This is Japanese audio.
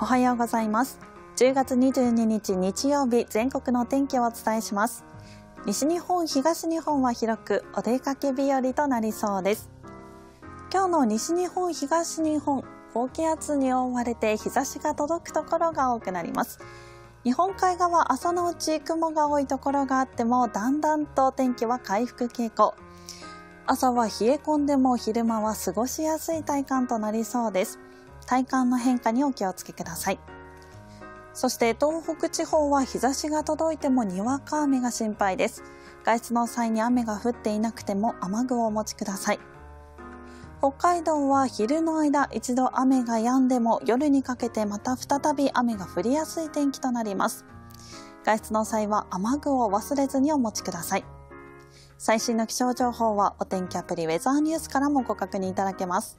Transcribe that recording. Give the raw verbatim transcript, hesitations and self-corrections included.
おはようございます。じゅうがつにじゅうににち日曜日、全国の天気をお伝えします。西日本、東日本は広くお出かけ日和となりそうです。今日の西日本、東日本、高気圧に覆われて日差しが届くところが多くなります。日本海側、朝のうち雲が多いところがあっても、だんだんと天気は回復傾向。朝は冷え込んでも、昼間は過ごしやすい体感となりそうです。体感の変化にお気をつけください。そして東北地方は日差しが届いてもにわか雨が心配です。外出の際に雨が降っていなくても雨具をお持ちください。北海道は昼の間一度雨が止んでも、夜にかけてまた再び雨が降りやすい天気となります。外出の際は雨具を忘れずにお持ちください。最新の気象情報はお天気アプリウェザーニュースからもご確認いただけます。